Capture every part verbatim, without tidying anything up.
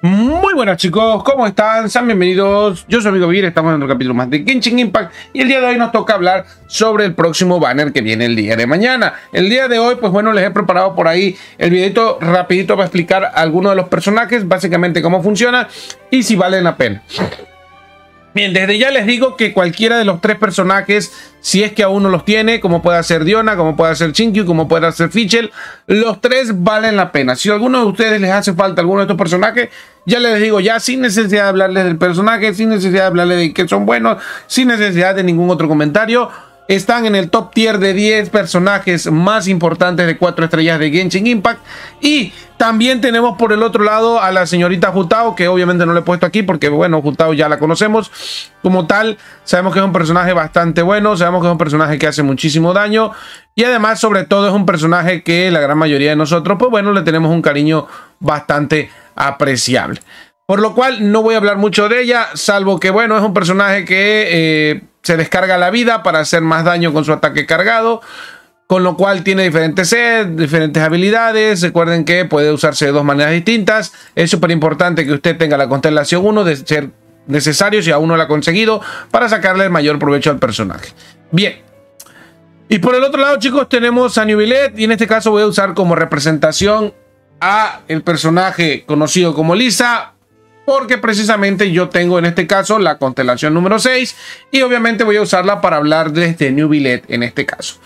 Muy buenas chicos, ¿cómo están? Sean bienvenidos, yo soy Amigo Vir, estamos en otro capítulo más de Genshin Impact y el día de hoy nos toca hablar sobre el próximo banner que viene el día de mañana. El día de hoy, pues bueno, les he preparado por ahí el videito rapidito para explicar algunos de los personajes, básicamente cómo funciona y si valen la pena. Bien, desde ya les digo que cualquiera de los tres personajes, si es que aún no los tiene, como puede ser Diona, como puede ser Xingqiu, como puede ser Fischl, los tres valen la pena. Si a alguno de ustedes les hace falta alguno de estos personajes, ya les digo ya, sin necesidad de hablarles del personaje, sin necesidad de hablarles de que son buenos, sin necesidad de ningún otro comentario. Están en el top tier de diez personajes más importantes de cuatro estrellas de Genshin Impact. Y también tenemos por el otro lado a la señorita Hu Tao, que obviamente no le he puesto aquí porque, bueno, Hu Tao ya la conocemos como tal. Sabemos que es un personaje bastante bueno, sabemos que es un personaje que hace muchísimo daño. Y además, sobre todo, es un personaje que la gran mayoría de nosotros, pues bueno, le tenemos un cariño bastante apreciable. Por lo cual, no voy a hablar mucho de ella, salvo que, bueno, es un personaje que... Eh, se descarga la vida para hacer más daño con su ataque cargado, con lo cual tiene diferentes sets, diferentes habilidades. Recuerden que puede usarse de dos maneras distintas. Es súper importante que usted tenga la constelación uno de ser necesario si aún no la ha conseguido para sacarle el mayor provecho al personaje. Bien. Y por el otro lado, chicos, tenemos a Neuvillette y en este caso voy a usar como representación a el personaje conocido como Lisa, porque precisamente yo tengo en este caso la constelación número seis y obviamente voy a usarla para hablar desde Neuvillette en este caso.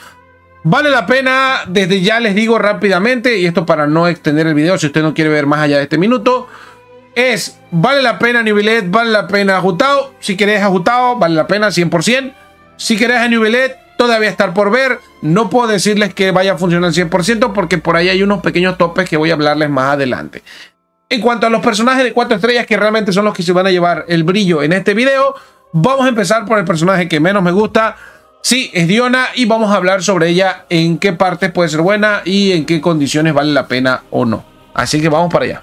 Vale la pena, desde ya les digo rápidamente, y esto para no extender el video si usted no quiere ver más allá de este minuto, es vale la pena Neuvillette, vale la pena Hu Tao. Si querés a Hu Tao, vale la pena cien por ciento. Si querés a Neuvillette, todavía estar por ver. No puedo decirles que vaya a funcionar al cien por ciento porque por ahí hay unos pequeños topes que voy a hablarles más adelante. En cuanto a los personajes de cuatro estrellas que realmente son los que se van a llevar el brillo en este video, vamos a empezar por el personaje que menos me gusta. Sí, es Diona y vamos a hablar sobre ella, en qué partes puede ser buena y en qué condiciones vale la pena o no. Así que vamos para allá.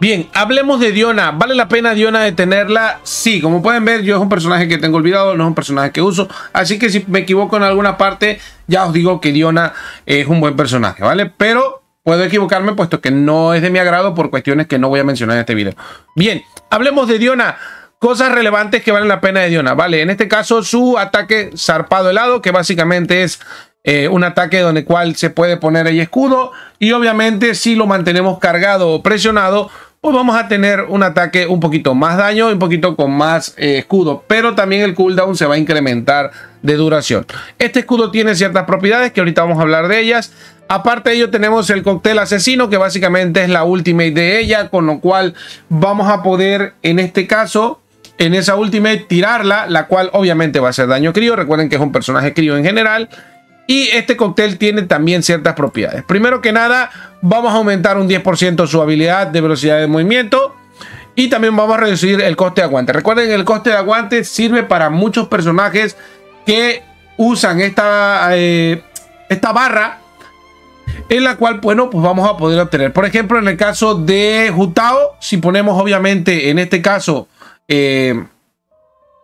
Bien, hablemos de Diona. ¿Vale la pena Diona de tenerla? Sí, como pueden ver, yo es un personaje que tengo olvidado, no es un personaje que uso. Así que si me equivoco en alguna parte, ya os digo que Diona es un buen personaje, ¿vale? Pero... puedo equivocarme puesto que no es de mi agrado por cuestiones que no voy a mencionar en este video. Bien, hablemos de Diona. Cosas relevantes que valen la pena de Diona, ¿vale? En este caso su ataque zarpado helado, que básicamente es eh, un ataque donde el cual se puede poner ahí escudo. Y obviamente si lo mantenemos cargado o presionado, pues vamos a tener un ataque un poquito más daño y un poquito con más eh, escudo. Pero también el cooldown se va a incrementar de duración. Este escudo tiene ciertas propiedades que ahorita vamos a hablar de ellas. Aparte de ello tenemos el cóctel asesino, que básicamente es la ultimate de ella, con lo cual vamos a poder en este caso, en esa ultimate tirarla, la cual obviamente va a hacer daño crío. Recuerden que es un personaje crío en general. Y este cóctel tiene también ciertas propiedades. Primero que nada, vamos a aumentar un diez por ciento su habilidad de velocidad de movimiento. Y también vamos a reducir el coste de aguante. Recuerden que el coste de aguante sirve para muchos personajes que usan esta, eh, esta barra, en la cual, bueno, pues vamos a poder obtener. Por ejemplo, en el caso de Hu Tao, si ponemos obviamente en este caso, eh,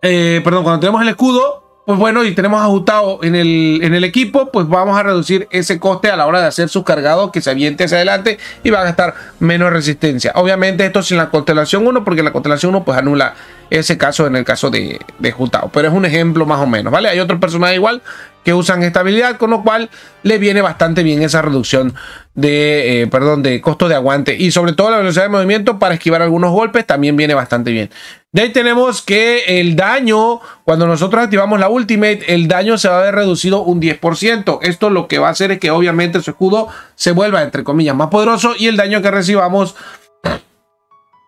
eh, perdón, cuando tenemos el escudo, pues bueno, y tenemos a Hu Tao en el, en el equipo, pues vamos a reducir ese coste a la hora de hacer sus cargados, que se aviente hacia adelante y va a gastar menos resistencia. Obviamente esto sin la constelación uno, porque la constelación uno pues anula ese caso en el caso de, de Hu Tao. Pero es un ejemplo más o menos, ¿vale? Hay otros personajes igual que usan esta habilidad, con lo cual le viene bastante bien esa reducción de, eh, perdón, de costo de aguante. Y sobre todo la velocidad de movimiento para esquivar algunos golpes también viene bastante bien. De ahí tenemos que el daño, cuando nosotros activamos la ultimate, el daño se va a ver reducido un diez por ciento. Esto lo que va a hacer es que obviamente su escudo se vuelva, entre comillas, más poderoso y el daño que recibamos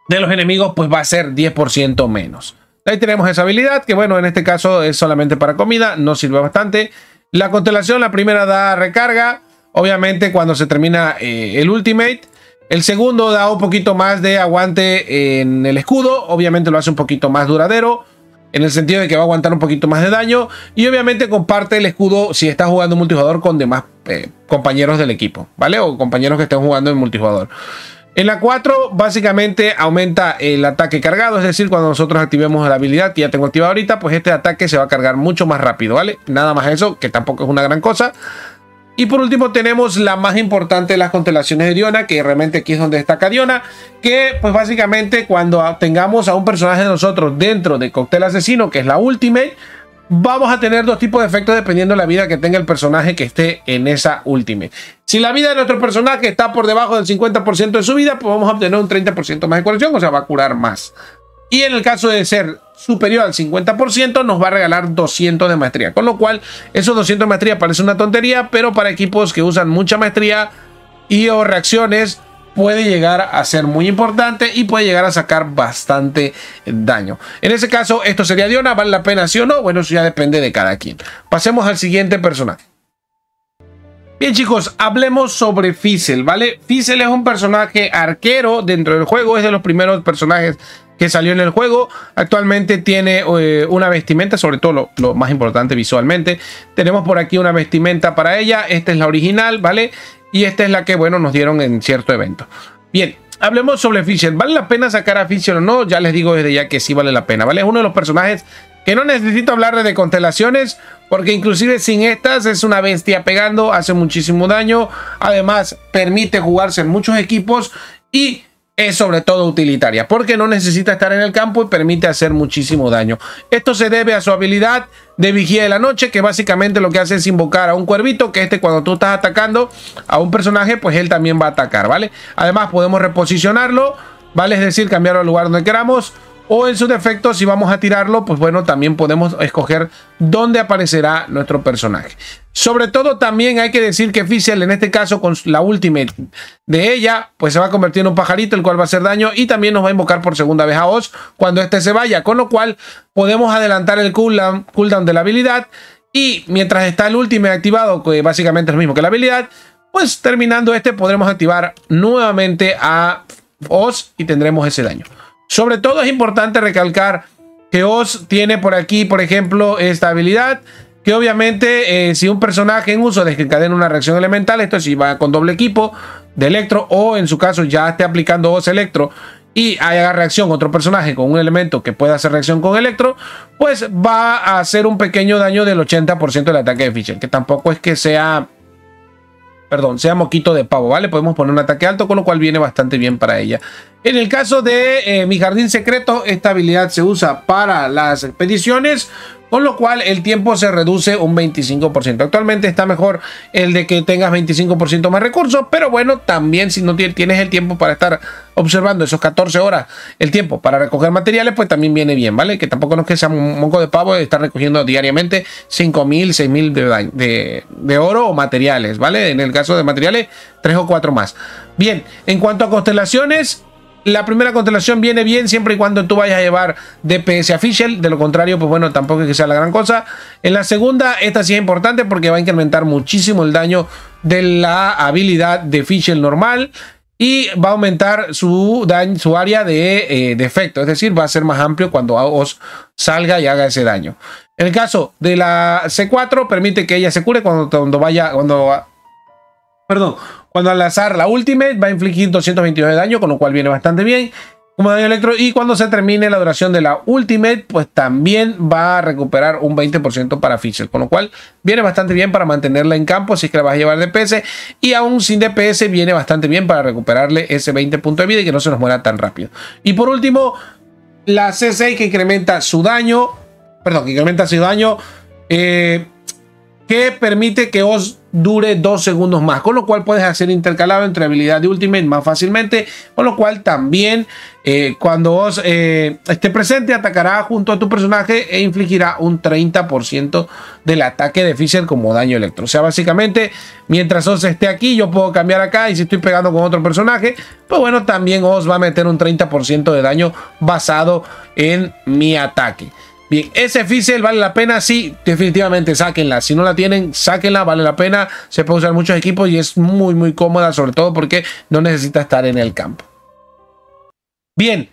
de los enemigos pues va a ser diez por ciento menos. De ahí tenemos esa habilidad, que bueno, en este caso es solamente para comida, no sirve bastante. La constelación, la primera da recarga, obviamente cuando se termina eh, el ultimate. El segundo da un poquito más de aguante en el escudo, obviamente lo hace un poquito más duradero, en el sentido de que va a aguantar un poquito más de daño. Y obviamente comparte el escudo si está jugando multijugador con demás eh, compañeros del equipo, ¿vale? O compañeros que estén jugando en multijugador. En la cuatro básicamente aumenta el ataque cargado, es decir, cuando nosotros activemos la habilidad que ya tengo activada ahorita, pues este ataque se va a cargar mucho más rápido, ¿vale? Nada más eso, que tampoco es una gran cosa. Y por último tenemos la más importante de las constelaciones de Diona, que realmente aquí es donde destaca Diona, que pues básicamente cuando tengamos a un personaje de nosotros dentro de Cóctel Asesino, que es la Ultimate, vamos a tener dos tipos de efectos dependiendo de la vida que tenga el personaje que esté en esa Ultimate. Si la vida de nuestro personaje está por debajo del cincuenta por ciento de su vida, pues vamos a obtener un treinta por ciento más de curación, o sea, va a curar más. Y en el caso de ser superior al cincuenta por ciento, nos va a regalar doscientos de maestría. Con lo cual, esos doscientos de maestría parece una tontería, pero para equipos que usan mucha maestría y o reacciones, puede llegar a ser muy importante y puede llegar a sacar bastante daño. En ese caso, esto sería Diona. ¿Vale la pena, sí o no? Bueno, eso ya depende de cada quien. Pasemos al siguiente personaje. Bien, chicos, hablemos sobre Fischl, ¿vale? Fischl es un personaje arquero dentro del juego. Es de los primeros personajes que salió en el juego. Actualmente tiene eh, una vestimenta, sobre todo lo, lo más importante visualmente. Tenemos por aquí una vestimenta para ella. Esta es la original, ¿vale? Y esta es la que, bueno, nos dieron en cierto evento. Bien, hablemos sobre Fischl. ¿Vale la pena sacar a Fischl o no? Ya les digo desde ya que sí vale la pena, ¿vale? Es uno de los personajes que no necesito hablar de constelaciones, porque inclusive sin estas es una bestia pegando, hace muchísimo daño. Además, permite jugarse en muchos equipos y es sobre todo utilitaria, porque no necesita estar en el campo y permite hacer muchísimo daño. Esto se debe a su habilidad de Vigía de la Noche, que básicamente lo que hace es invocar a un cuervito, que este cuando tú estás atacando a un personaje, pues él también va a atacar, ¿vale? Además podemos reposicionarlo, ¿vale? Es decir, cambiarlo al lugar donde queramos. O en su defecto, si vamos a tirarlo, pues bueno, también podemos escoger dónde aparecerá nuestro personaje. Sobre todo también hay que decir que Fischl, en este caso con la Ultimate de ella, pues se va a convertir en un pajarito, el cual va a hacer daño. Y también nos va a invocar por segunda vez a Oz cuando este se vaya. Con lo cual podemos adelantar el cooldown, cooldown de la habilidad. Y mientras está el Ultimate activado, que básicamente es lo mismo que la habilidad, pues terminando este podremos activar nuevamente a Oz y tendremos ese daño. Sobre todo es importante recalcar que Oz tiene por aquí, por ejemplo, esta habilidad, que obviamente eh, si un personaje en uso desencadena una reacción elemental, esto si va con doble equipo de Electro, o en su caso ya esté aplicando Oz Electro y haga reacción otro personaje con un elemento que pueda hacer reacción con Electro, pues va a hacer un pequeño daño del ochenta por ciento del ataque de Fischl, que tampoco es que sea... Perdón, sea moquito de pavo, ¿vale? Podemos poner un ataque alto, con lo cual viene bastante bien para ella. En el caso de eh, Mi Jardín Secreto, esta habilidad se usa para las expediciones, con lo cual el tiempo se reduce un veinticinco por ciento. Actualmente está mejor el de que tengas veinticinco por ciento más recursos, pero bueno, también si no tienes el tiempo para estar observando esos catorce horas, el tiempo para recoger materiales, pues también viene bien, ¿vale? Que tampoco no es que sea un moco de pavo de estar recogiendo diariamente cinco mil, seis mil de, de, de oro o materiales, ¿vale? En el caso de materiales, tres o cuatro más. Bien, en cuanto a constelaciones, la primera constelación viene bien siempre y cuando tú vayas a llevar D P S a Fischl. De lo contrario, pues bueno, tampoco es que sea la gran cosa. En la segunda, esta sí es importante porque va a incrementar muchísimo el daño de la habilidad de Fischl normal. Y va a aumentar su, daño, su área de, eh, de efecto. Es decir, va a ser más amplio cuando Oz salga y haga ese daño. En el caso de la C cuatro, permite que ella se cure cuando, cuando vaya... Cuando, perdón... Cuando al azar la Ultimate va a infligir doscientos veintidós de daño, con lo cual viene bastante bien como daño electro. Y cuando se termine la duración de la Ultimate, pues también va a recuperar un veinte por ciento para Fischl, con lo cual viene bastante bien para mantenerla en campo si es que la vas a llevar D P S. Y aún sin D P S viene bastante bien para recuperarle ese veinte puntos de vida y que no se nos muera tan rápido. Y por último, la C seis que incrementa su daño, perdón, que incrementa su daño, eh, que permite que os dure dos segundos más, con lo cual puedes hacer intercalado entre habilidad y Ultimate más fácilmente, con lo cual también eh, cuando Oz eh, esté presente atacará junto a tu personaje e infligirá un treinta por ciento del ataque de Fischl como daño electro. O sea, básicamente mientras Oz esté aquí yo puedo cambiar acá, y si estoy pegando con otro personaje, pues bueno, también Oz va a meter un treinta por ciento de daño basado en mi ataque. Bien, ese Fischl vale la pena, sí, definitivamente sáquenla. Si no la tienen, sáquenla, vale la pena. Se puede usar en muchos equipos y es muy, muy cómoda, sobre todo porque no necesita estar en el campo. Bien,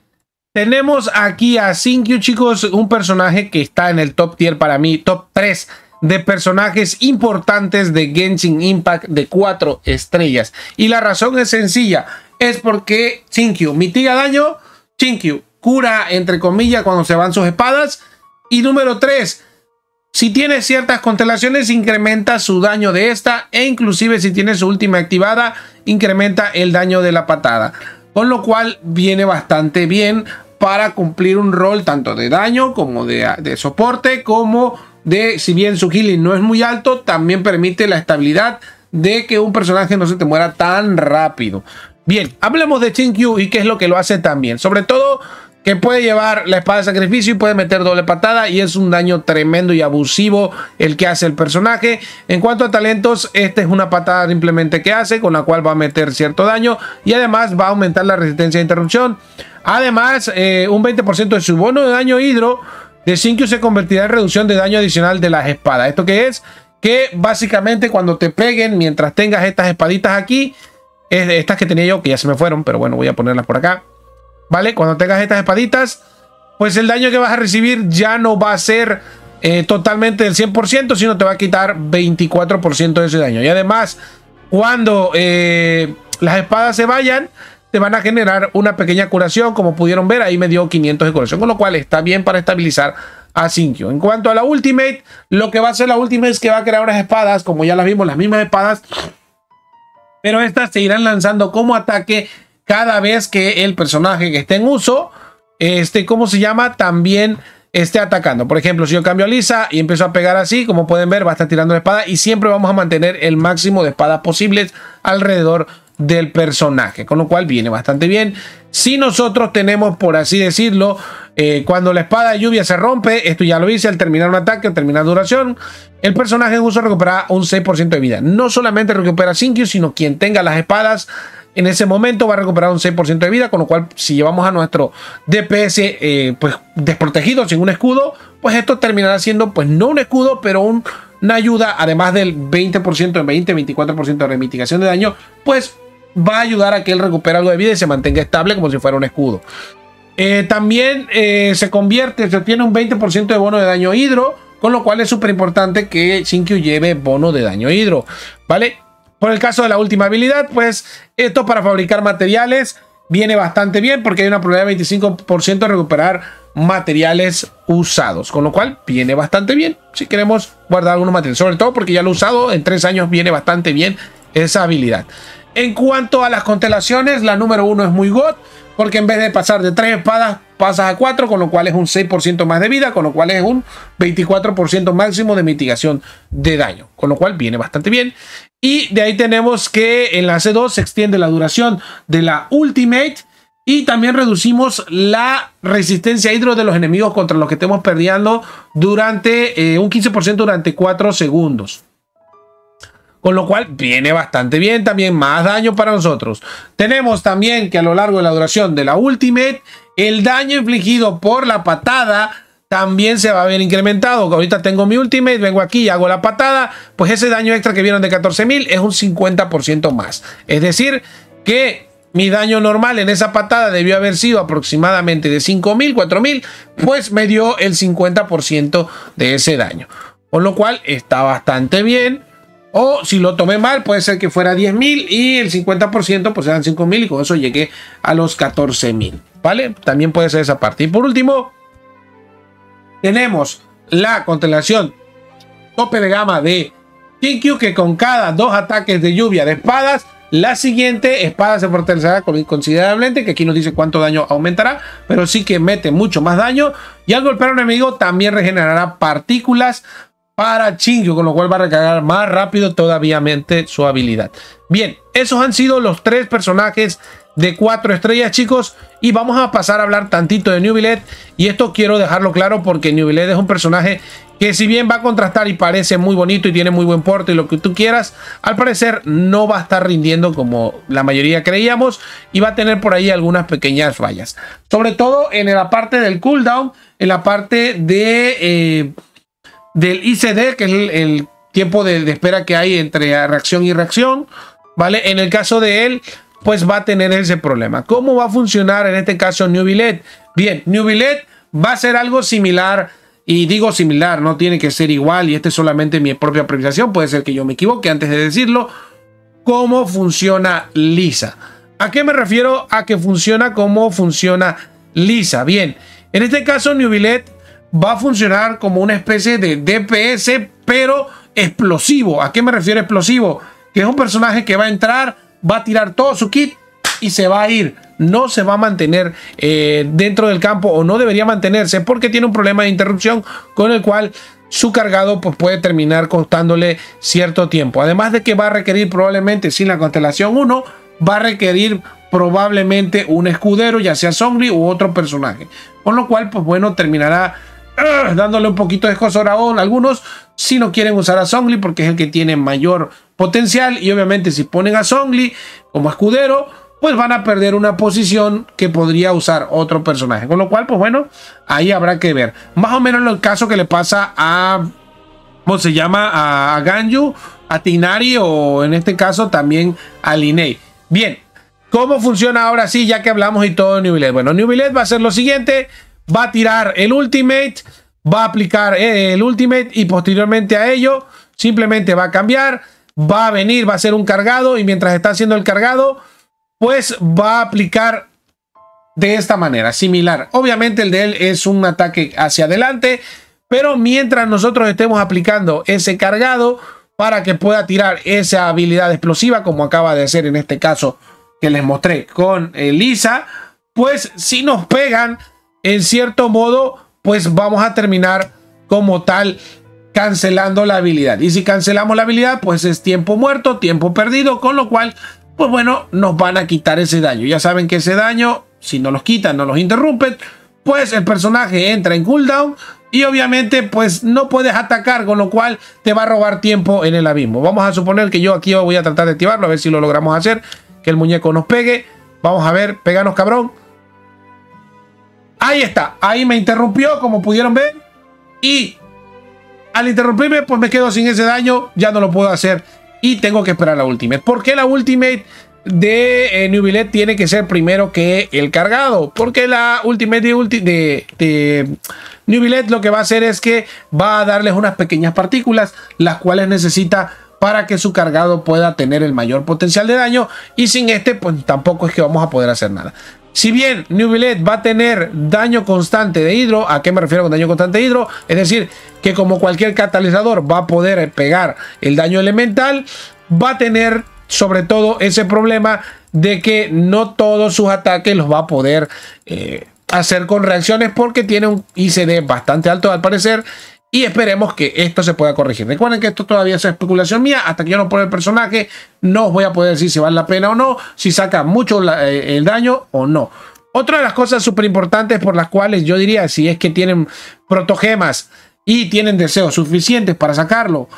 tenemos aquí a Xingqiu, chicos, un personaje que está en el top tier para mí, top tres de personajes importantes de Genshin Impact de cuatro estrellas. Y la razón es sencilla, es porque Xingqiu mitiga daño, Xingqiu cura, entre comillas, cuando se van sus espadas. Y número tres, Si tiene ciertas constelaciones, incrementa su daño de esta, e inclusive si tiene su última activada, incrementa el daño de la patada. Con lo cual viene bastante bien para cumplir un rol tanto de daño como de, de soporte, como de, si bien su healing no es muy alto, también permite la estabilidad de que un personaje no se te muera tan rápido. Bien, hablemos de Xingqiu y qué es lo que lo hace tan bien. Sobre todo que puede llevar la espada de sacrificio y puede meter doble patada, y es un daño tremendo y abusivo el que hace el personaje. En cuanto a talentos, esta es una patada simplemente que hace, con la cual va a meter cierto daño, y además va a aumentar la resistencia de interrupción. Además, eh, un veinte por ciento de su bono de daño hidro de Xingqiu se convertirá en reducción de daño adicional de las espadas. ¿Esto qué es? Que básicamente cuando te peguen, mientras tengas estas espaditas aquí, es de estas que tenía yo, que ya se me fueron, pero bueno, voy a ponerlas por acá. ¿Vale? Cuando tengas estas espaditas, pues el daño que vas a recibir ya no va a ser eh, totalmente del cien por ciento, sino te va a quitar veinticuatro por ciento de ese daño. Y además, cuando eh, las espadas se vayan, te van a generar una pequeña curación. Como pudieron ver, ahí me dio quinientos de curación, con lo cual está bien para estabilizar a Xingqiu. En cuanto a la Ultimate, lo que va a hacer la Ultimate es que va a crear unas espadas, como ya las vimos, las mismas espadas, pero estas se irán lanzando como ataque cada vez que el personaje que esté en uso, este, ¿cómo se llama?, también esté atacando. Por ejemplo, si yo cambio a Lisa y empiezo a pegar así, como pueden ver, va a estar tirando la espada, y siempre vamos a mantener el máximo de espadas posibles alrededor del personaje, con lo cual viene bastante bien. Si nosotros tenemos, por así decirlo, eh, cuando la espada de lluvia se rompe, esto ya lo hice, al terminar un ataque o terminar duración, el personaje en uso recupera un seis por ciento de vida. No solamente recupera Xingqiu, sino quien tenga las espadas en ese momento va a recuperar un seis por ciento de vida, con lo cual si llevamos a nuestro D P S eh, pues desprotegido, sin un escudo, pues esto terminará siendo, pues no un escudo, pero un, una ayuda, además del veinte por ciento, veinte, veinticuatro por ciento de remitigación de daño, pues va a ayudar a que él recupere algo de vida y se mantenga estable como si fuera un escudo. Eh, también eh, se convierte, se obtiene un veinte por ciento de bono de daño hidro, con lo cual es súper importante que Xingqiu lleve bono de daño hidro, ¿vale? Por el caso de la última habilidad, pues esto para fabricar materiales viene bastante bien, porque hay una probabilidad de veinticinco por ciento de recuperar materiales usados, con lo cual viene bastante bien si queremos guardar algunos materiales, sobre todo porque ya lo he usado en tres años, viene bastante bien esa habilidad. En cuanto a las constelaciones, la número uno es muy god, porque en vez de pasar de tres espadas pasas a cuatro, con lo cual es un seis por ciento más de vida, con lo cual es un veinticuatro por ciento máximo de mitigación de daño, con lo cual viene bastante bien. Y de ahí tenemos que en la C dos se extiende la duración de la Ultimate, y también reducimos la resistencia hidro de los enemigos contra los que estemos perdiendo durante eh, un quince por ciento durante cuatro segundos. Con lo cual viene bastante bien, también más daño para nosotros. Tenemos también que a lo largo de la duración de la Ultimate, el daño infligido por la patada también se va a ver incrementado. Ahorita tengo mi Ultimate, vengo aquí y hago la patada, pues ese daño extra que vieron de catorce mil es un cincuenta por ciento más. Es decir, que mi daño normal en esa patada debió haber sido aproximadamente de cinco mil, cuatro mil, pues me dio el cincuenta por ciento de ese daño. Con lo cual está bastante bien. O si lo tomé mal, puede ser que fuera diez mil y el cincuenta por ciento pues eran cinco mil, y con eso llegué a los catorce mil, ¿vale? También puede ser esa parte. Y por último, tenemos la constelación tope de gama de Xingqiu, que con cada dos ataques de lluvia de espadas, la siguiente espada se fortalecerá considerablemente, que aquí nos dice cuánto daño aumentará, pero sí que mete mucho más daño. Y al golpear a un enemigo también regenerará partículas para Xingqiu, con lo cual va a recargar más rápido todavía su habilidad. Bien, esos han sido los tres personajes de cuatro estrellas, chicos, y vamos a pasar a hablar tantito de Neuvillette. Y esto quiero dejarlo claro, porque Neuvillette es un personaje que, si bien va a contrastar y parece muy bonito y tiene muy buen porte y lo que tú quieras, al parecer no va a estar rindiendo como la mayoría creíamos, y va a tener por ahí algunas pequeñas fallas, sobre todo en la parte del cooldown, en la parte de eh, del I C D, que es el, el tiempo de, de espera que hay entre reacción y reacción, ¿vale? En el caso de él, pues va a tener ese problema. ¿Cómo va a funcionar en este caso Neuvillette? Bien, Neuvillette va a ser algo similar, y digo similar, no tiene que ser igual, y este es solamente mi propia apreciación, puede ser que yo me equivoque antes de decirlo, cómo funciona Lisa. ¿A qué me refiero a que funciona como funciona Lisa? Bien, en este caso Neuvillette va a funcionar como una especie de D P S, pero explosivo. ¿A qué me refiero explosivo? Que es un personaje que va a entrar, va a tirar todo su kit y se va a ir. No se va a mantener eh, dentro del campo, o no debería mantenerse, porque tiene un problema de interrupción con el cual su cargado pues, puede terminar costándole cierto tiempo. Además de que va a requerir probablemente, sin la constelación uno, va a requerir probablemente un escudero, ya sea Zongli u otro personaje. Con lo cual, pues bueno, terminará uh, dándole un poquito de escozor a algunos si no quieren usar a Zongli, porque es el que tiene mayor potencial. Y obviamente si ponen a Zongli como escudero, pues van a perder una posición que podría usar otro personaje. Con lo cual, pues bueno, ahí habrá que ver. Más o menos el caso que le pasa a... ¿Cómo se llama? A, a Ganyu, a Tignari, o en este caso también a Linei. Bien, ¿cómo funciona ahora sí? Ya que hablamos y todo de Neuvillette. Bueno, Neuvillette va a hacer lo siguiente. Va a tirar el Ultimate, va a aplicar el Ultimate y posteriormente a ello simplemente va a cambiar. Va a venir, va a hacer un cargado y mientras está haciendo el cargado... pues va a aplicar de esta manera, similar. Obviamente el de él es un ataque hacia adelante, pero mientras nosotros estemos aplicando ese cargado para que pueda tirar esa habilidad explosiva, como acaba de hacer en este caso que les mostré con Lisa, pues si nos pegan, en cierto modo, pues vamos a terminar como tal cancelando la habilidad. Y si cancelamos la habilidad, pues es tiempo muerto, tiempo perdido, con lo cual... pues bueno, nos van a quitar ese daño. Ya saben que ese daño, si no los quitan, no los interrumpen, pues el personaje entra en cooldown y obviamente pues no puedes atacar, con lo cual te va a robar tiempo en el abismo. Vamos a suponer que yo aquí voy a tratar de activarlo, a ver si lo logramos hacer, que el muñeco nos pegue. Vamos a ver, péganos, cabrón. Ahí está, ahí me interrumpió, como pudieron ver, y al interrumpirme pues me quedo sin ese daño, ya no lo puedo hacer. Y tengo que esperar la Ultimate. ¿Por qué la Ultimate de eh, Neuvillette tiene que ser primero que el cargado? Porque la Ultimate de, ulti de, de Neuvillette lo que va a hacer es que va a darles unas pequeñas partículas, las cuales necesita para que su cargado pueda tener el mayor potencial de daño. Y sin este, pues tampoco es que vamos a poder hacer nada. Si bien Neuvillette va a tener daño constante de hidro, ¿a qué me refiero con daño constante de hidro? Es decir, que como cualquier catalizador va a poder pegar el daño elemental, va a tener sobre todo ese problema de que no todos sus ataques los va a poder eh, hacer con reacciones, porque tiene un I C D bastante alto al parecer, y esperemos que esto se pueda corregir. Recuerden que esto todavía es especulación mía, hasta que yo no ponga el personaje no os voy a poder decir si vale la pena o no, si saca mucho la, eh, el daño o no. Otra de las cosas súper importantes por las cuales yo diría, si es que tienen protogemas y tienen deseos suficientes para sacarlo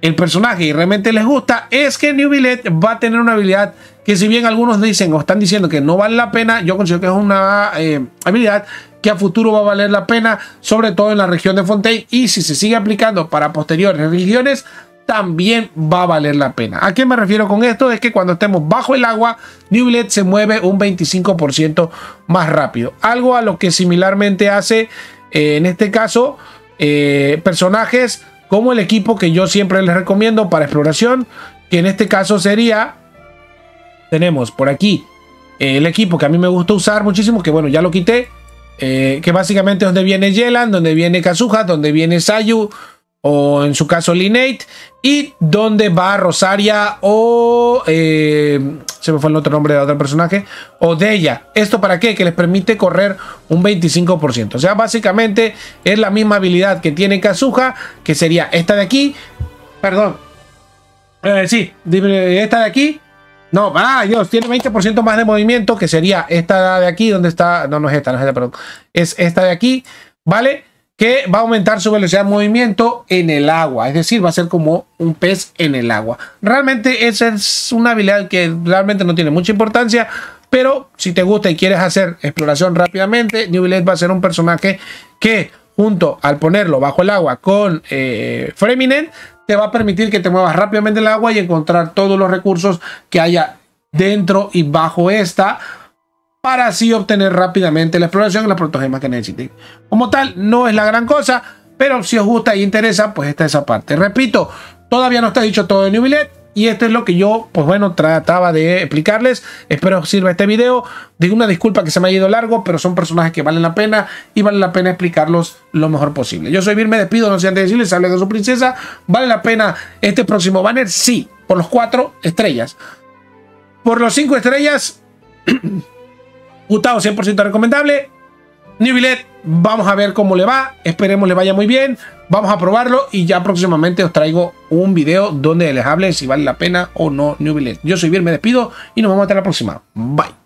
el personaje y realmente les gusta, es que Neuvillette va a tener una habilidad que, si bien algunos dicen o están diciendo que no vale la pena, yo considero que es una eh, habilidad que a futuro va a valer la pena, sobre todo en la región de Fontaine, y si se sigue aplicando para posteriores regiones también va a valer la pena. ¿A qué me refiero con esto? Es que cuando estemos bajo el agua, Neuvillette se mueve un veinticinco por ciento más rápido, algo a lo que similarmente hace eh, en este caso eh, personajes como el equipo que yo siempre les recomiendo para exploración, que en este caso sería, tenemos por aquí eh, el equipo que a mí me gusta usar muchísimo, que bueno, ya lo quité, eh, que básicamente es donde viene Yelan, donde viene Kazuha, donde viene Sayu, o en su caso Lynette, y donde va Rosaria o... Eh, se me fue el otro nombre de otro personaje, o de ella. ¿Esto para qué? Que les permite correr un veinticinco por ciento. O sea, básicamente es la misma habilidad que tiene Kazuha, que sería esta de aquí. Perdón. Eh, sí, esta de aquí. No, ah, Dios, tiene veinte por ciento más de movimiento, que sería esta de aquí, donde está... No, no es esta, no es esta, perdón. Es esta de aquí, ¿vale? Que va a aumentar su velocidad de movimiento en el agua. Es decir, va a ser como un pez en el agua. Realmente esa es una habilidad que realmente no tiene mucha importancia, pero si te gusta y quieres hacer exploración rápidamente, Neuvillette va a ser un personaje que, junto al ponerlo bajo el agua con eh, Freminet, te va a permitir que te muevas rápidamente en el agua y encontrar todos los recursos que haya dentro y bajo esta, para así obtener rápidamente la exploración y las protogemas que necesiten. Como tal, no es la gran cosa, pero si os gusta y interesa, pues está esa parte. Repito, todavía no está dicho todo de Neuvillette, y esto es lo que yo, pues bueno, trataba de explicarles. Espero os sirva este video. Digo una disculpa que se me ha ido largo, pero son personajes que valen la pena y vale la pena explicarlos lo mejor posible. Yo soy Vir, me despido, no sé antes de decirles, hablé de su princesa. ¿Vale la pena este próximo banner? Sí, por los cuatro estrellas. Por los cinco estrellas, Hu Tao cien por ciento recomendable. Neuvillette, vamos a ver cómo le va, esperemos le vaya muy bien, vamos a probarlo y ya próximamente os traigo un video donde les hable si vale la pena o no Neuvillette. Yo soy Vir, me despido y nos vemos hasta la próxima. Bye.